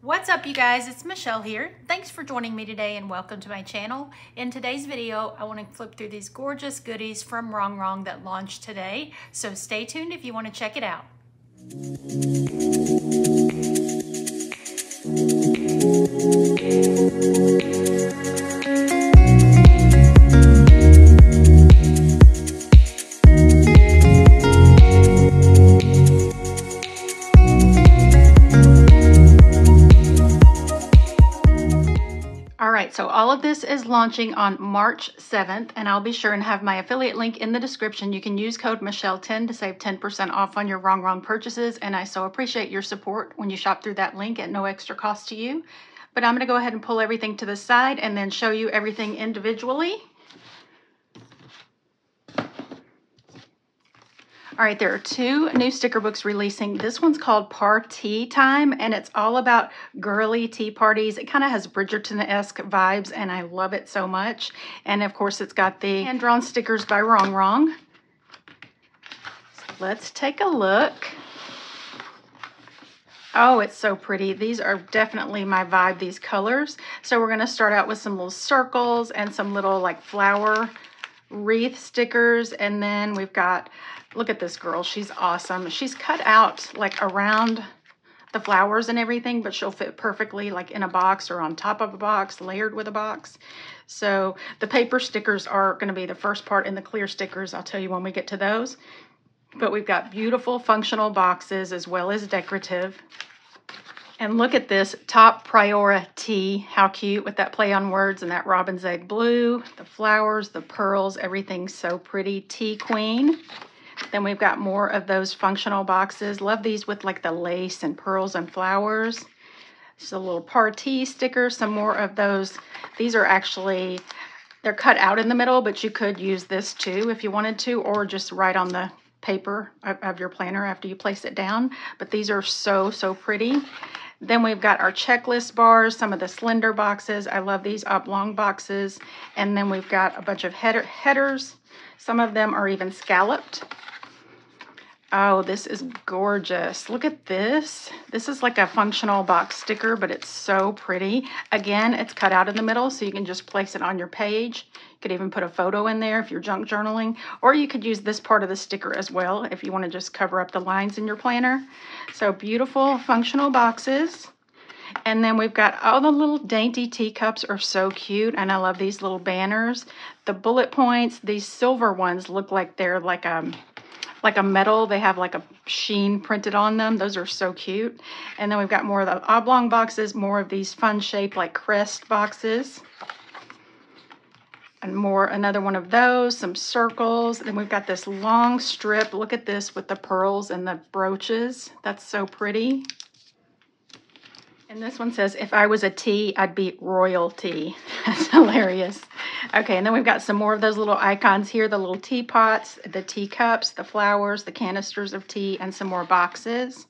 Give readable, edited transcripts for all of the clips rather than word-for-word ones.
What's up, you guys? It's Michelle here. Thanks for joining me today and welcome to my channel. In today's video, I want to flip through these gorgeous goodies from RongRong that launched today. So stay tuned if you want to check it out. So all of this is launching on March 7th, and I'll be sure and have my affiliate link in the description. You can use code MICHELLE10 to save 10% off on your RongRong purchases, and I so appreciate your support when you shop through that link at no extra cost to you. But I'm going to go ahead and pull everything to the side and then show you everything individually. All right, there are two new sticker books releasing. This one's called Party Time, and it's all about girly tea parties. It kind of has Bridgerton-esque vibes, and I love it so much. And of course, it's got the hand-drawn stickers by RongRong. So let's take a look. Oh, it's so pretty. These are definitely my vibe, these colors. So we're gonna start out with some little circles and some little like flower wreath stickers, and then we've got, look at this girl, she's awesome. She's cut out like around the flowers and everything, but she'll fit perfectly like in a box or on top of a box, layered with a box. So the paper stickers are going to be the first part, and the clear stickers, I'll tell you when we get to those. But we've got beautiful functional boxes as well as decorative. And look at this, top priority, how cute, with that play on words and that robin's egg blue, the flowers, the pearls, everything's so pretty. Tea Queen. Then we've got more of those functional boxes. Love these with like the lace and pearls and flowers. Just a little party sticker, some more of those. These are actually, they're cut out in the middle, but you could use this too if you wanted to, or just right on the paper of your planner after you place it down. But these are so, so pretty. Then we've got our checklist bars, some of the slender boxes. I love these oblong boxes. And then we've got a bunch of headers. Some of them are even scalloped. Oh, this is gorgeous. Look at this. This is like a functional box sticker, but it's so pretty. Again, it's cut out in the middle, so you can just place it on your page. You could even put a photo in there if you're junk journaling, or you could use this part of the sticker as well if you want to just cover up the lines in your planner. So beautiful functional boxes. And then we've got all the little dainty teacups are so cute, and I love these little banners. The bullet points, these silver ones look like they're like a metal. They have like a sheen printed on them. Those are so cute. And then we've got more of the oblong boxes, more of these fun shaped like crest boxes, and more, another one of those, some circles. Then we've got this long strip. Look at this with the pearls and the brooches. That's so pretty. And this one says, if I was a tea, I'd be royalty. That's hilarious. Okay, and then we've got some more of those little icons here, the little teapots, the teacups, the flowers, the canisters of tea, and some more boxes.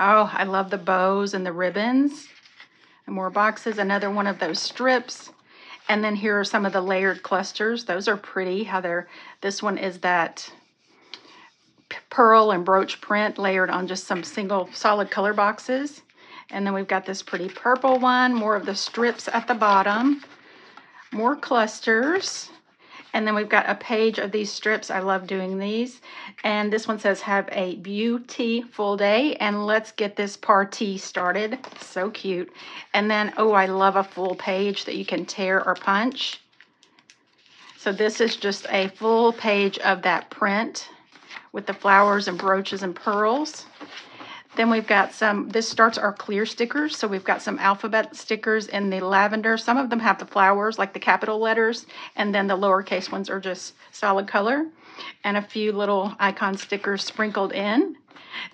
Oh, I love the bows and the ribbons. And more boxes, another one of those strips. And then here are some of the layered clusters. Those are pretty, how they're, this one is that pearl and brooch print layered on just some single solid color boxes. And then we've got this pretty purple one, more of the strips at the bottom, more clusters. And then we've got a page of these strips. I love doing these. And this one says, have a beautiful day, and let's get this party started. So cute. And then, oh, I love a full page that you can tear or punch. So this is just a full page of that print with the flowers and brooches and pearls. Then we've got some, this starts our clear stickers. So we've got some alphabet stickers in the lavender. Some of them have the flowers, like the capital letters, and then the lowercase ones are just solid color, and a few little icon stickers sprinkled in.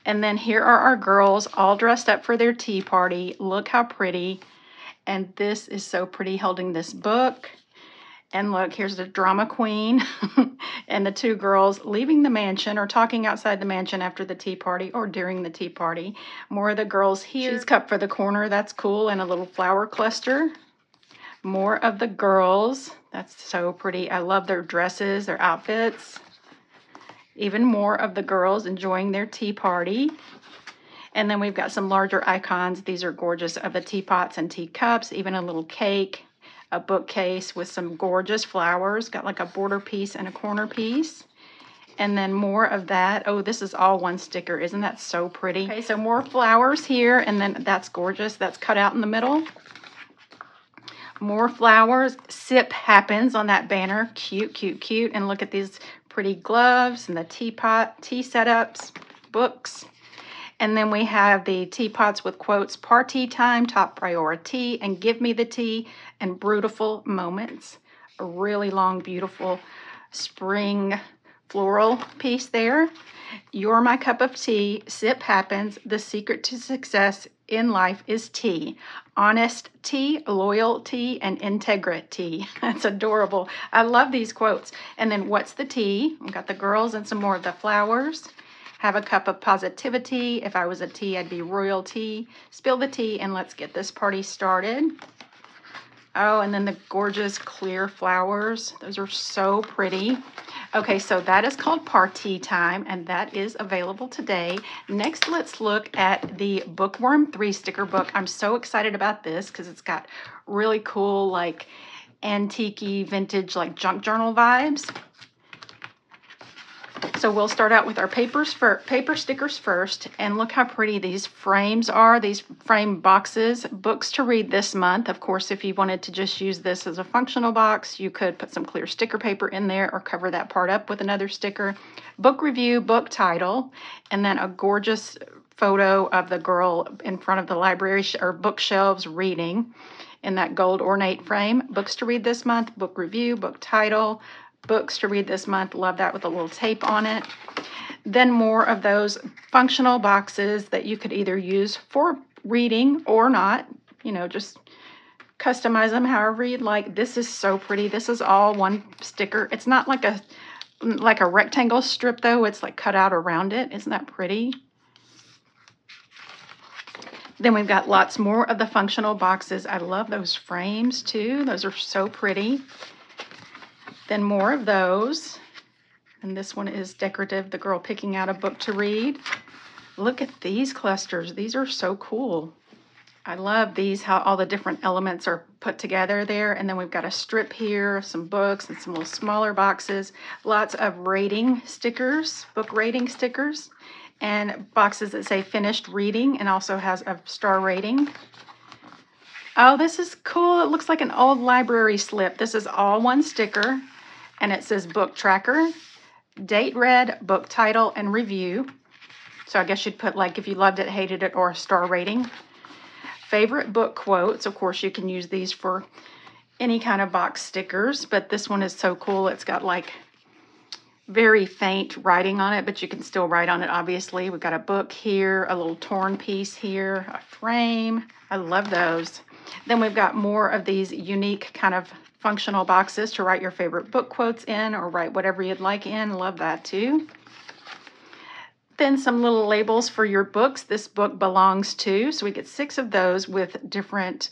And then here are our girls all dressed up for their tea party. Look how pretty. And this is so pretty holding this book. And look, here's the drama queen and the two girls leaving the mansion or talking outside the mansion after the tea party or during the tea party. More of the girls here. She's cup for the corner. That's cool. And a little flower cluster. More of the girls. That's so pretty. I love their dresses, their outfits. Even more of the girls enjoying their tea party. And then we've got some larger icons. These are gorgeous of the teapots and teacups, even a little cake, a bookcase with some gorgeous flowers. Got like a border piece and a corner piece. And then more of that. Oh, this is all one sticker. Isn't that so pretty? Okay, so more flowers here, and then that's gorgeous. That's cut out in the middle. More flowers. Sip happens on that banner. Cute, cute, cute. And look at these pretty gloves and the teapot, tea setups, books. And then we have the teapots with quotes, party time, top priority, and give me the tea, and beautiful moments. A really long, beautiful spring floral piece there. You're my cup of tea. Sip happens. The secret to success in life is tea. Honest tea, loyalty, and integrity. That's adorable. I love these quotes. And then what's the tea? We've got the girls and some more of the flowers. Have a cup of positivity. If I was a tea, I'd be royal tea. Spill the tea and let's get this party started. Oh, and then the gorgeous clear flowers. Those are so pretty. Okay, so that is called Party Time, and that is available today. Next, let's look at the Bookworm 3 sticker book. I'm so excited about this because it's got really cool, like, antique-y, vintage, like, junk journal vibes. So we'll start out with our paper stickers first, and look how pretty these frames are, these frame boxes. Books to read this month. Of course, if you wanted to just use this as a functional box, you could put some clear sticker paper in there or cover that part up with another sticker. Book review, book title, and then a gorgeous photo of the girl in front of the library or bookshelves reading in that gold ornate frame. Books to read this month, book review, book title, books to read this month. Love that with a little tape on it. Then more of those functional boxes that you could either use for reading or not. You know, just customize them however you'd like. This is so pretty. This is all one sticker. It's not like a rectangle strip though. It's like cut out around it. Isn't that pretty? Then we've got lots more of the functional boxes. I love those frames too. Those are so pretty. Then more of those, and this one is decorative, the girl picking out a book to read. Look at these clusters. These are so cool. I love these, how all the different elements are put together there. And then we've got a strip here, some books and some little smaller boxes, lots of rating stickers, book rating stickers, and boxes that say finished reading and also has a star rating. Oh, this is cool. It looks like an old library slip. This is all one sticker. And it says book tracker, date read, book title, and review. So I guess you'd put like if you loved it, hated it, or a star rating. Favorite book quotes. Of course, you can use these for any kind of box stickers, but this one is so cool. It's got like very faint writing on it, but you can still write on it, obviously. We've got a book here, a little torn piece here, a frame. I love those. Then we've got more of these unique kind of functional boxes to write your favorite book quotes in or write whatever you'd like in. Love that too. Then some little labels for your books. This book belongs to. So we get 6 of those with different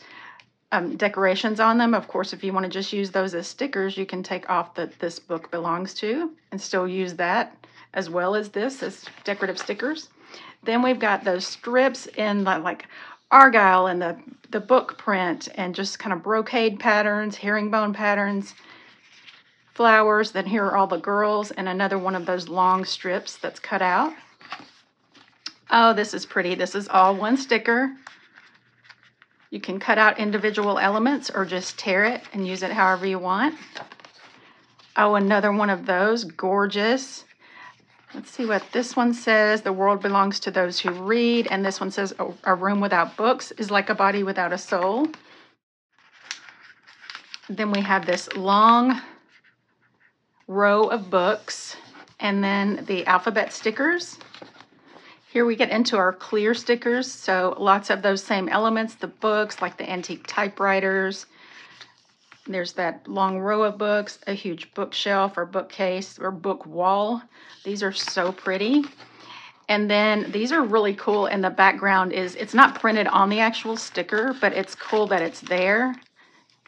decorations on them. Of course, if you want to just use those as stickers, you can take off that this book belongs to and still use that as well as this as decorative stickers. Then we've got those strips in like Argyle and the book print and just kind of brocade patterns, herringbone patterns, flowers. Then here are all the girls and another one of those long strips that's cut out. Oh, this is pretty. This is all one sticker. You can cut out individual elements or just tear it and use it however you want. Oh, another one of those. Gorgeous. Let's see what this one says. The world belongs to those who read. And this one says, a room without books is like a body without a soul. Then we have this long row of books and then the alphabet stickers. Here we get into our clear stickers. So lots of those same elements, the books, like the antique typewriters. There's that long row of books, a huge bookshelf or bookcase or book wall. These are so pretty. And then these are really cool. And the background is, it's not printed on the actual sticker, but it's cool that it's there.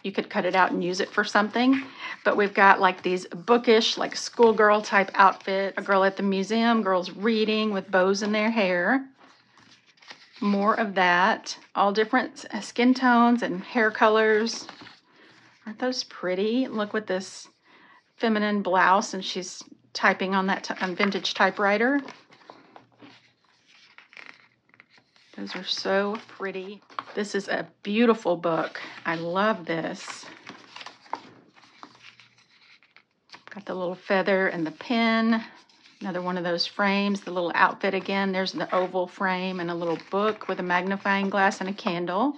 You could cut it out and use it for something. But we've got like these bookish, like schoolgirl type outfit, a girl at the museum, girls reading with bows in their hair. more of that. All different skin tones and hair colors. Aren't those pretty? Look with this feminine blouse, and she's typing on that vintage typewriter. Those are so pretty. This is a beautiful book. I love this. Got the little feather and the pen. Another one of those frames, the little outfit again. There's the oval frame and a little book with a magnifying glass and a candle.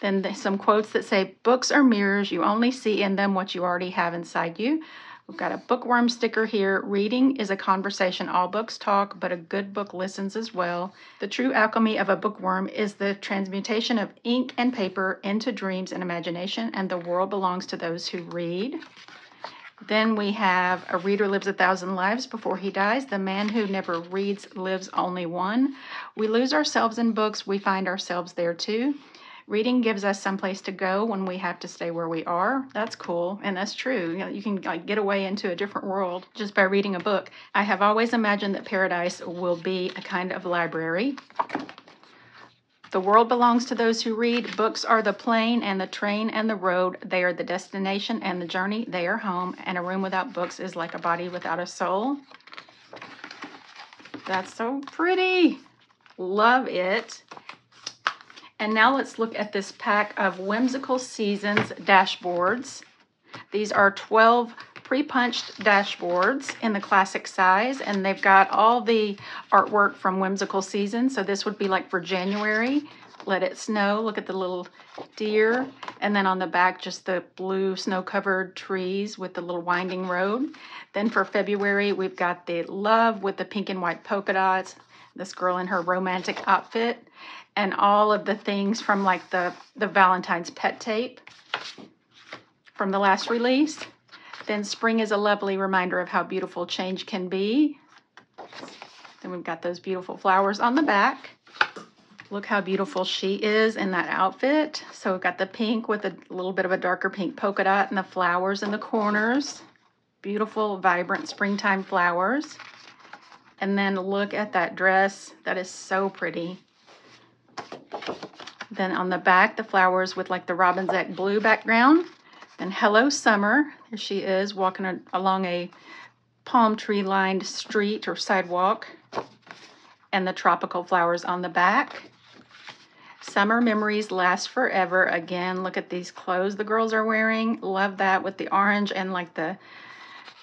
Then there's some quotes that say, "Books are mirrors. You only see in them what you already have inside you." We've got a bookworm sticker here. "Reading is a conversation. All books talk, but a good book listens as well. The true alchemy of a bookworm is the transmutation of ink and paper into dreams and imagination, and the world belongs to those who read." Then we have "A reader lives 1,000 lives before he dies. The man who never reads lives only one. We lose ourselves in books. We find ourselves there too. Reading gives us someplace to go when we have to stay where we are." That's cool, and that's true. You know, you can like get away into a different world just by reading a book. "I have always imagined that paradise will be a kind of library. The world belongs to those who read. Books are the plane and the train and the road. They are the destination and the journey. They are home, and a room without books is like a body without a soul." That's so pretty. Love it. And now let's look at this pack of Whimsical Seasons dashboards. These are 12 pre-punched dashboards in the classic size, and they've got all the artwork from Whimsical Seasons. So this would be like for January. Let it snow. Look at the little deer. And then on the back, just the blue snow-covered trees with the little winding road. Then for February, we've got the love with the pink and white polka dots. This girl in her romantic outfit, and all of the things from like the Valentine's pet tape from the last release. Then spring is a lovely reminder of how beautiful change can be. Then we've got those beautiful flowers on the back. Look how beautiful she is in that outfit. So we've got the pink with a little bit of a darker pink polka dot and the flowers in the corners. Beautiful, vibrant springtime flowers. And then look at that dress. That is so pretty. Then on the back, the flowers with like the robin's egg blue background. Then hello summer. There she is walking along a palm tree lined street or sidewalk. And the tropical flowers on the back. Summer memories last forever. Again, look at these clothes the girls are wearing. Love that with the orange and like the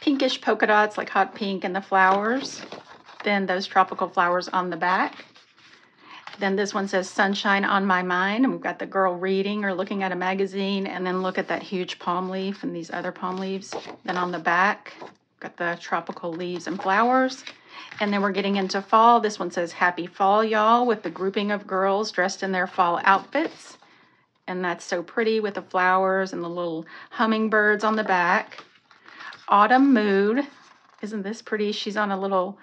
pinkish polka dots, like hot pink, and the flowers. Then those tropical flowers on the back. Then this one says sunshine on my mind, and we've got the girl reading or looking at a magazine, and then look at that huge palm leaf and these other palm leaves. Then on the back, got the tropical leaves and flowers. And then we're getting into fall. This one says happy fall y'all, with the grouping of girls dressed in their fall outfits. And that's so pretty with the flowers and the little hummingbirds on the back. Autumn mood. Isn't this pretty? She's on a little,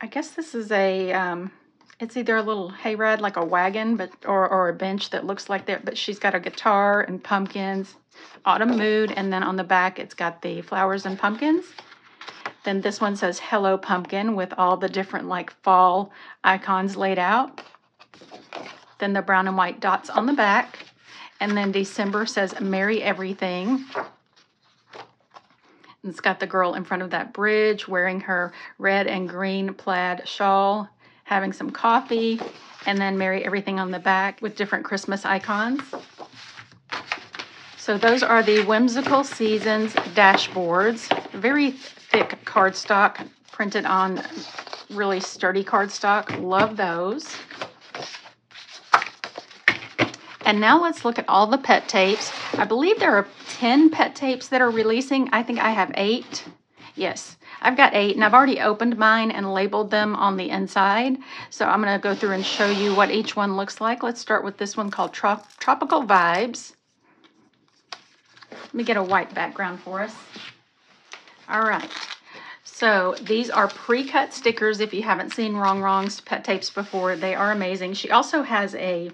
I guess this is a, it's either a little hayride, like a wagon, but or a bench that looks like that, but she's got a guitar and pumpkins. Autumn mood, and then on the back, it's got the flowers and pumpkins. Then this one says, hello pumpkin, with all the different like fall icons laid out. Then the brown and white dots on the back. And then December says, merry everything. It's got the girl in front of that bridge wearing her red and green plaid shawl, having some coffee, and then merry everything on the back with different Christmas icons. So those are the Whimsical Seasons dashboards. Very thick cardstock, printed on really sturdy cardstock. Love those. And now let's look at all the pet tapes. I believe there are 10 pet tapes that are releasing. I think I have 8. Yes, I've got 8, and I've already opened mine and labeled them on the inside. So I'm going to go through and show you what each one looks like. Let's start with this one called Tropical Vibes. Let me get a white background for us. All right. So these are pre-cut stickers. If you haven't seen RongRong's pet tapes before, they are amazing. She also has a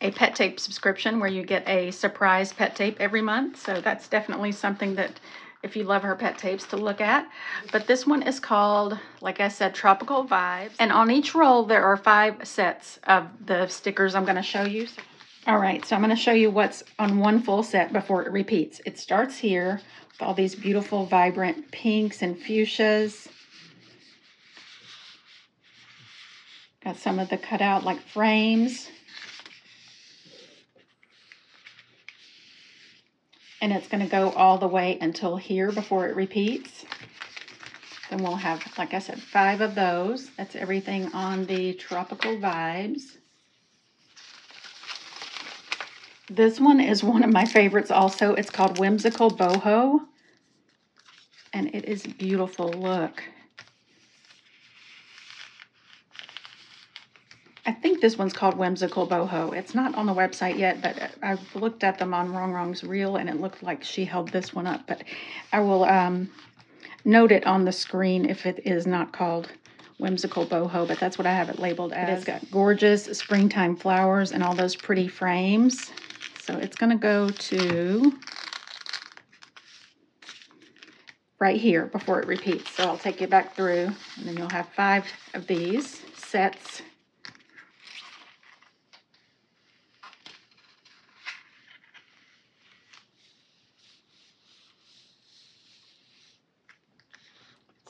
pet tape subscription where you get a surprise pet tape every month. So that's definitely something that if you love her pet tapes to look at. But this one is called, like I said, Tropical Vibes. And on each roll, there are 5 sets of the stickers I'm going to show you. All right, so I'm going to show you what's on one full set before it repeats. It starts here with all these beautiful, vibrant pinks and fuchsias. Got some of the cutout, like, frames. And it's going to go all the way until here before it repeats. Then we'll have, like I said, 5 of those. That's everything on the Tropical Vibes. This one is one of my favorites also. It's called Whimsical Boho. And it is beautiful. Look. I think this one's called Whimsical Boho. It's not on the website yet, but I looked at them on RongRong's reel, and it looked like she held this one up. But I will note it on the screen if it is not called Whimsical Boho, but that's what I have it labeled as. It's got gorgeous springtime flowers and all those pretty frames. So it's going to go to right here before it repeats. So I'll take you back through, and then you'll have 5 of these sets.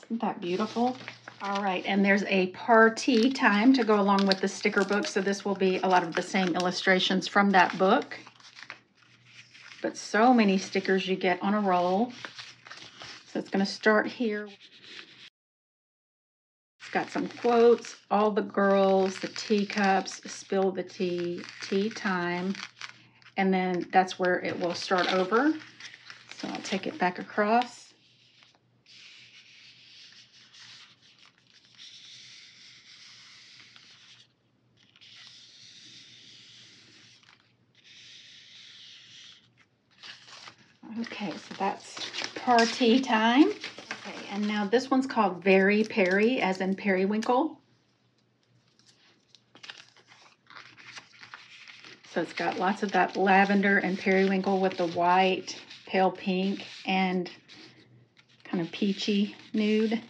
Isn't that beautiful? All right, and there's a party time to go along with the sticker book, so this will be a lot of the same illustrations from that book. But so many stickers you get on a roll. So it's going to start here. It's got some quotes, all the girls, the teacups, spill the tea, tea time, and then that's where it will start over. So I'll take it back across. Okay, so that's party time. Okay, and now this one's called Very Perry, as in periwinkle. So it's got lots of that lavender and periwinkle with the white, pale pink, and kind of peachy nude.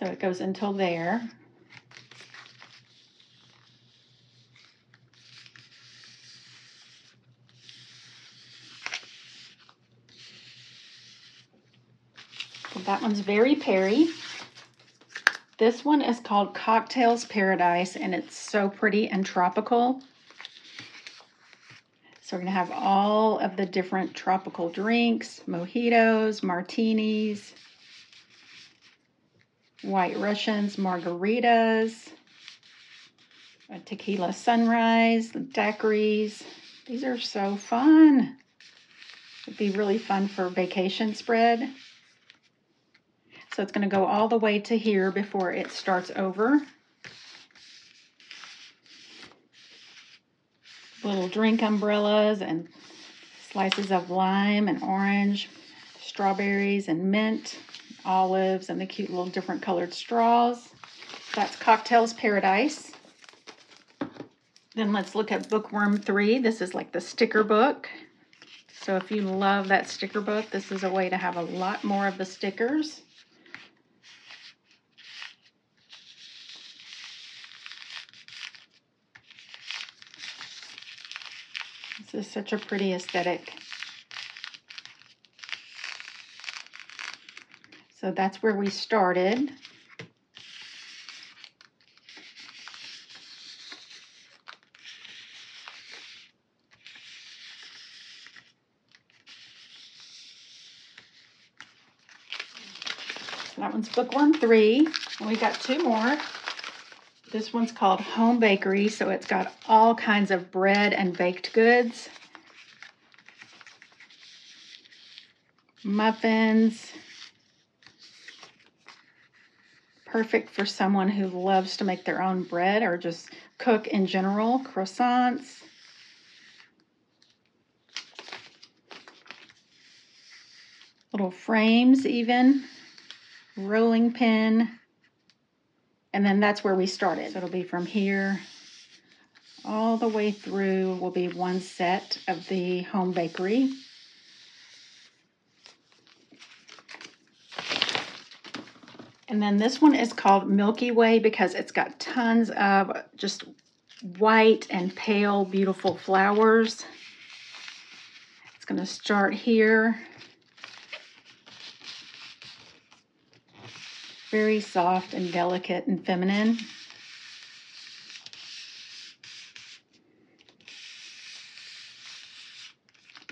So it goes until there. So that one's Very Perry. This one is called Cocktails Paradise, and it's so pretty and tropical. So we're gonna have all of the different tropical drinks, mojitos, martinis, White Russians, margaritas, a tequila sunrise, daiquiris. These are so fun. It'd be really fun for vacation spread. So it's going to go all the way to here before it starts over. Little drink umbrellas and slices of lime and orange, strawberries and mint, olives, and the cute little different colored straws. That's Cocktails Paradise. Then let's look at Bookworm 3. This is like the sticker book. So if you love that sticker book, this is a way to have a lot more of the stickers. This is such a pretty aesthetic. So that's where we started. So that one's Bookworm 3. And we got 2 more. This one's called Home Bakery. So it's got all kinds of bread and baked goods, muffins. Perfect for someone who loves to make their own bread or just cook in general, croissants. Little frames even, rolling pin, And then that's where we started. So it'll be from here all the way through will be one set of the home bakery. And then this one is called Milky Way because it's got tons of just white and pale, beautiful flowers. It's going to start here. Very soft and delicate and feminine.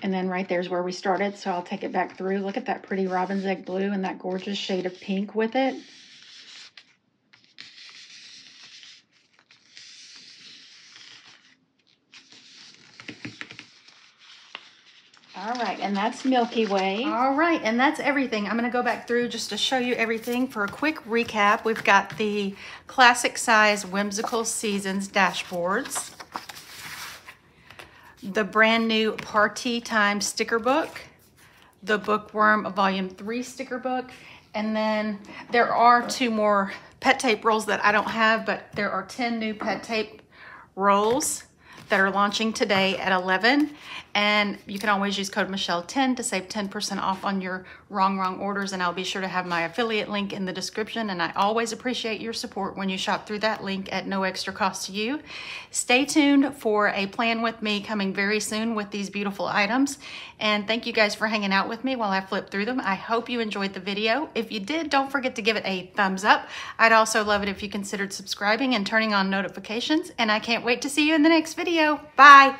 And then right there's where we started, so I'll take it back through. Look at that pretty robin's egg blue and that gorgeous shade of pink with it. All right, and that's Milky Way. All right, and that's everything. I'm gonna go back through just to show you everything for a quick recap. We've got the classic size Whimsical Seasons dashboards, the brand new Party Time sticker book, the Bookworm Volume 3 sticker book, and then there are 2 more pet tape rolls that I don't have, but there are 10 new pet tape rolls that are launching today at 11. And you can always use code MICHELLE10 to save 10% off on your RongRong orders, and I'll be sure to have my affiliate link in the description, and I always appreciate your support when you shop through that link at no extra cost to you. Stay tuned for a plan with me coming very soon with these beautiful items, and thank you guys for hanging out with me while I flip through them. I hope you enjoyed the video. If you did, don't forget to give it a thumbs up. I'd also love it if you considered subscribing and turning on notifications, and I can't wait to see you in the next video. Bye!